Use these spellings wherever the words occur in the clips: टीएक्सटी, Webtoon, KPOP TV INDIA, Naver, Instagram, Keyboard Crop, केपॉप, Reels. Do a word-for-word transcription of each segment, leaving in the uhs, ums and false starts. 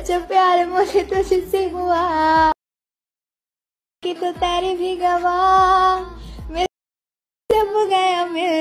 बच्चा प्यार बोले तो जिससे हुआ कि तो तारे भी गवा गया मैं।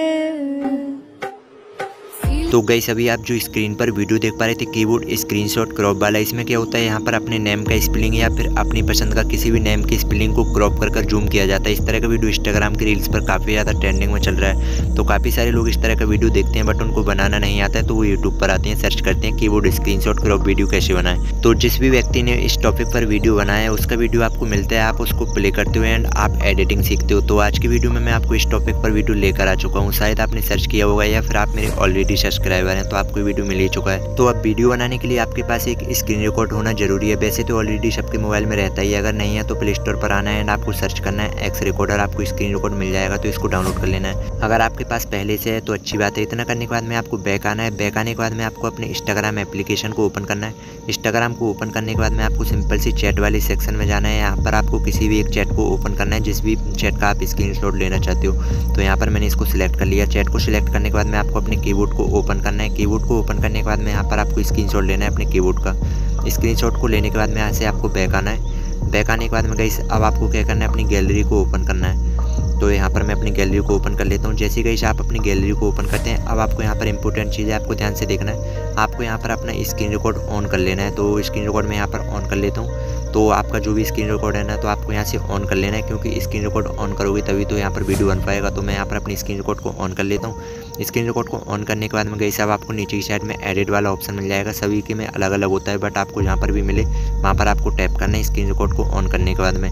तो गाइस अभी आप जो स्क्रीन पर वीडियो देख पा रहे थे कीबोर्ड स्क्रीनशॉट क्रॉप वाला, इसमें क्या होता है यहाँ पर अपने नेम का स्पेलिंग या फिर अपनी पसंद का किसी भी नेम की स्पेलिंग को क्रॉप कर कर जूम किया जाता है। इस तरह का वीडियो इंस्टाग्राम के रील्स पर काफ़ी ज़्यादा ट्रेंडिंग में चल रहा है। तो काफ़ी सारे लोग इस तरह का वीडियो देखते हैं बट उनको बनाना नहीं आता है, तो वो यूट्यूब पर आते हैं, सर्च करते हैं कीबोर्ड स्क्रीनशॉट क्रॉप वीडियो कैसे बनाएं। तो जिस भी व्यक्ति ने इस टॉपिक पर वीडियो बनाया है उसका वीडियो आपको मिलता है, आप उसको प्ले करते हो एंड आप एडिटिंग सीखते हो। तो आज की वीडियो में मैं आपको इस टॉपिक पर वीडियो लेकर आ चुका हूँ। शायद आपने सर्च किया होगा या फिर आप मेरे ऑलरेडी सब्सक्राइबर हैं तो आपको वीडियो मिल ही चुका है। तो अब वीडियो बनाने के लिए आपके पास एक स्क्रीन रिकॉर्ड होना जरूरी है। वैसे तो ऑलरेडी सबके मोबाइल में रहता ही, अगर नहीं है तो प्ले स्टोर पर आना है एंड आपको सर्च करना है एक्स रिकॉर्डर, आपको स्क्रीन रिकॉर्ड मिल जाएगा। तो इसको डाउनलोड कर लेना है। अगर आपके पास पहले से है तो अच्छी बात है। इतना करने के बाद में आपको बैक आना है। बैक आने के बाद में आपको अपने इंस्टाग्राम एप्लीकेशन को ओपन करना है। इंस्टाग्राम को ओपन करने के बाद में आपको सिंपल सी चैट वाले सेक्शन में जाना है। यहाँ पर आपको किसी भी एक चैट को ओपन करना है, जिस भी चैट का आप स्क्रीनशॉट लेना चाहते हो। तो यहाँ पर मैंने इसको सिलेक्ट कर लिया। चैट को सिलेक्ट करने के बाद में आपको अपने कीबोर्ड को ओपन करना है। कीबोर्ड को ओपन करने के बाद में यहाँ पर आपको स्क्रीनशॉट लेना है अपने कीबोर्ड का। स्क्रीनशॉट को लेने के बाद में यहाँ से आपको बैक आना है। बैक आने के बाद में गाइस अब आपको क्या करना है, अपनी गैलरी को ओपन करना है। तो यहाँ पर मैं अपनी गैलरी को ओपन कर लेता हूँ। जैसे गाइस आप अपनी गैलरी को ओपन करते हैं, अब आपको यहाँ पर इंपॉर्टेंट चीज़ है, आपको ध्यान से देखना है। आपको यहाँ पर अपना स्क्रीन रिकॉर्ड ऑन कर लेना है। तो स्क्रीन रिकॉर्ड मैं यहाँ पर ऑन कर लेता हूँ। तो आपका जो भी स्क्रीन रिकॉर्ड है ना, तो आपको यहाँ से ऑन कर लेना है, क्योंकि स्क्रीन रिकॉर्ड ऑन करोगे तभी तो यहाँ पर वीडियो बन पाएगा। तो मैं यहाँ पर अपनी स्क्रीन रिकॉर्ड को ऑन कर लेता हूँ। स्क्रीन रिकॉर्ड को ऑन करने के बाद में गाइस अब आपको नीचे की साइड में एडिट वाला ऑप्शन मिल जाएगा। सभी के में अलग अलग होता है बट आपको जहाँ पर भी मिले वहाँ पर आपको टैप करना है स्क्रीन रिकॉर्ड को ऑन करने के बाद में।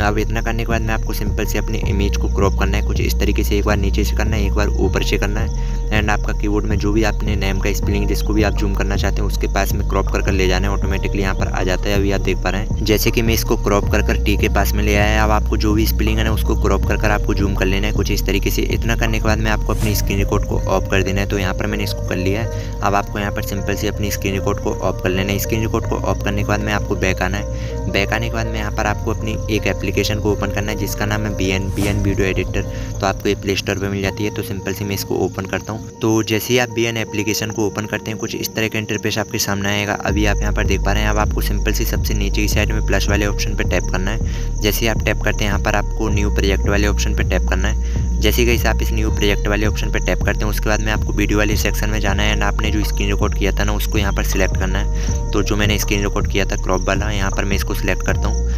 अब इतना करने के बाद में आपको सिंपल से अपने इमेज को क्रॉप करना है कुछ इस तरीके से। एक बार नीचे से करना है, एक बार ऊपर से करना है एंड आपका कीबोर्ड में जो भी आपने नेम का स्पेलिंग जिसको भी आप जूम करना चाहते हैं उसके पास में क्रॉप कर कर ले जाना है। ऑटोमेटिकली यहाँ पर आ जाता है, अभी आप देख पा रहे हैं। जैसे कि मैं इसको क्रॉप कर कर टी के पास में ले आया है। अब आपको जो भी स्पेलिंग है ना उसको क्रॉप कर कर आपको जूम कर लेना है कुछ इस तरीके से। इतना करने के बाद में आपको अपनी स्क्रीन रिकॉर्ड को ऑफ कर देना है। तो यहाँ पर मैंने इसको कर लिया है। अब आपको यहाँ पर सिंपल से अपनी स्क्रीन रिकॉर्ड को ऑफ कर लेना है। स्क्रीन रिकॉर्ड को ऑफ करने के बाद में आपको बैक आना है। बैक आने के बाद में यहाँ पर आपको अपनी एक एप्लीकेशन को ओपन करना है जिसका नाम है B N B N video editor. तो आपको ये प्ले स्टोर पर मिल जाती है। तो सिंपल से मैं इसको ओपन करता हूँ। तो जैसे ही आप बी एन एप्लीकेशन को ओपन करते हैं कुछ इस तरह का इंटरफेस आपके सामने आएगा। अभी आप यहाँ पर देख पा रहे हैं। अब आपको सिंपल से सबसे नीचे की साइड में प्लस वाले ऑप्शन पर टैप करना है। जैसे ही आप टैप करते हैं यहाँ पर आपको न्यू प्रोजेक्ट वाले ऑप्शन पर टैप करना है। जैसे गाइस आप इस न्यू प्रोजेक्ट वाले ऑप्शन पर टैप करते हैं उसके बाद में आपको वीडियो वाले सेक्शन में जाना है एंड आपने जो स्क्रीन रिकॉर्ड किया था ना उसको यहाँ पर सिलेक्ट करना है। तो जो मैंने स्क्रीन रिकॉर्ड किया था क्रॉप वाला, यहाँ पर मैं इसको सिलेक्ट करता हूँ।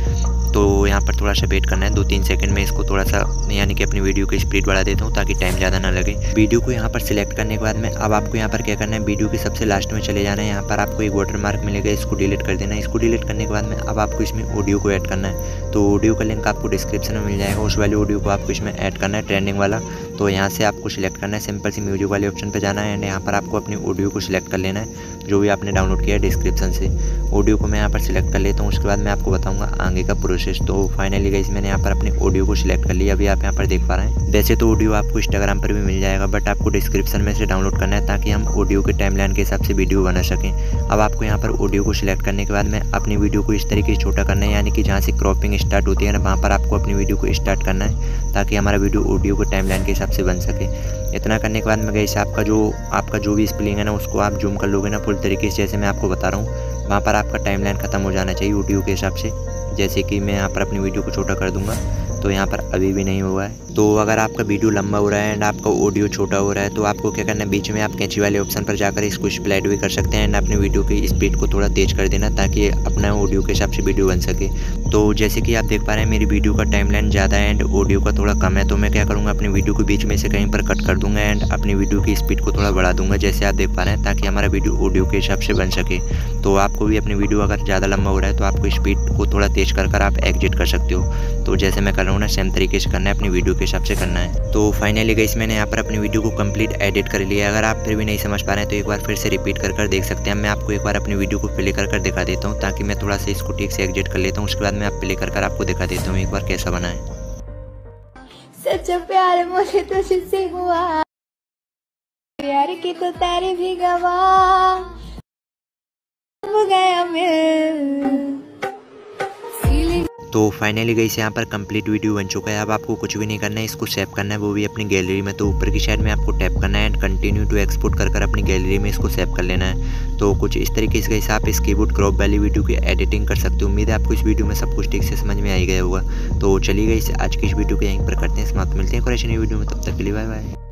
तो यहाँ पर थोड़ा सा वेट करना है, दो तीन सेकंड में इसको थोड़ा सा यानी कि अपनी वीडियो की स्पीड बढ़ा देता हूँ ताकि टाइम ज़्यादा ना लगे। वीडियो को यहाँ पर सिलेक्ट करने के बाद में अब आपको यहाँ पर क्या करना है, वीडियो के सबसे लास्ट में चले जाना है। यहाँ पर आपको एक वाटर मार्क मिलेगा, इसको डिलीट कर देना है। इसको डिलीट करने के बाद में अब आपको इसमें ऑडियो को ऐड करना है। तो ऑडियो का लिंक आपको डिस्क्रिप्शन में मिल जाएगा, उस वाले ऑडियो को आपको इसमें ऐड करना है ट्रेंडिंग वाला। तो यहाँ से आपको सिलेक्ट करना है, सिंपल से म्यूजिक वाले ऑप्शन पर जाना है एंड यहाँ पर आपको अपनी ऑडियो को सिलेक्ट कर लेना है जो भी आपने डाउनलोड किया है डिस्क्रिप्शन से। ऑडियो को मैं यहाँ पर सिलेक्ट कर लेता हूँ, उसके बाद मैं आपको बताऊँगा आगे का प्रोसेस। तो फाइनली गाइस मैंने यहाँ पर अपने ऑडियो को सिलेक्ट कर लिया, अभी आप यहाँ पर देख पा रहे हैं। वैसे तो ऑडियो आपको इंस्टाग्राम पर भी मिल जाएगा बट आपको डिस्क्रिप्शन में से डाउनलोड करना है ताकि हम ऑडियो के टाइमलाइन के हिसाब से वीडियो बना सकें। अब आपको यहाँ पर ऑडियो को सिलेक्ट करने के बाद में अपनी वीडियो को इस तरीके से छोटा करना है, यानी कि जहाँ से क्रॉपिंग स्टार्ट होती है ना वहाँ पर आपको अपनी वीडियो को स्टार्ट करना है ताकि हमारा वीडियो ऑडियो के टाइमलाइन के हिसाब से बन सके। इतना करने के बाद में गाइस आपका जो आपका जो भी स्पेलिंग है ना उसको आप जूम कर लोगे ना फुल तरीके से, जैसे मैं आपको बता रहा हूँ वहाँ पर आपका टाइमलाइन खत्म हो जाना चाहिए ऑडियो के हिसाब से। जैसे कि मैं यहाँ पर अपनी वीडियो को छोटा कर दूंगा तो यहाँ पर अभी भी नहीं हुआ है। तो अगर आपका वीडियो लंबा हो रहा है एंड आपका ऑडियो छोटा हो रहा है तो आपको क्या करना है, बीच में आप कैंची वाले ऑप्शन पर जाकर इसको स्प्लाइड भी कर सकते हैं एंड अपने वीडियो की स्पीड को थोड़ा तेज कर देना ताकि अपना ऑडियो के हिसाब से वीडियो बन सके। तो जैसे कि आप देख पा रहे हैं मेरी वीडियो का टाइमलाइन ज़्यादा है एंड ऑडियो का थोड़ा कम है। तो मैं क्या करूँगा, अपनी वीडियो को बीच में से कहीं पर कट कर दूँगा एंड अपनी वीडियो की स्पीड को थोड़ा बढ़ा दूँगा जैसे आप देख पा रहे हैं, ताकि हमारा वीडियो ऑडियो के हिसाब से बन सके। तो आपको भी अपनी वीडियो अगर ज़्यादा लंबा हो रहा है तो आपको स्पीड को थोड़ा तेज कर कर आप एग्जिट कर सकते हो। तो जैसे मैं कर रहा हूँ ना सेम तरीके से करना है, अपनी वीडियो के हिसाब से करना है। तो फाइनली गाइस मैंने यहाँ पर अपनी वीडियो को कंप्लीट एडिट कर लिया। अगर आप फिर भी नहीं समझ पा रहे हैं तो एक बार फिर से रिपीट कर कर देख सकते हैं। मैं आपको एक बार अपनी वीडियो को प्ले कर कर दिखा देता हूँ ताकि मैं थोड़ा सा इसको ठीक से एग्जिट कर लेता हूँ। उसके बाद मैं आप प्ले कर कर आपको दिखा देता हूँ एक बार कैसा बना है। सच्चा प्यार मुझे तुझसे हुआ, प्यार की तो तारे भी गवा गया मैं। तो फाइनली गई यहाँ पर कंप्लीट वीडियो बन चुका है। अब आपको कुछ भी नहीं करना है, इसको सेव करना है वो भी अपनी गैलरी में। तो ऊपर की साइड में आपको टैप करना है एंड कंटिन्यू टू एक्सपोर्ट कर कर अपनी गैलरी में इसको सेव कर लेना है। तो कुछ इस तरीके से गई आप इस कीबोर्ड क्रॉप वाली वीडियो की एडिटिंग कर सकते हो। उम्मीद है आपको इस वीडियो में सब कुछ ठीक से समझ में आ गया होगा। तो चलिए गई आज की इस वीडियो को यहीं पर करते हैं समाप्त। मिलते हैं कुछ नई वीडियो में, तब तक के लिए बाय बाय।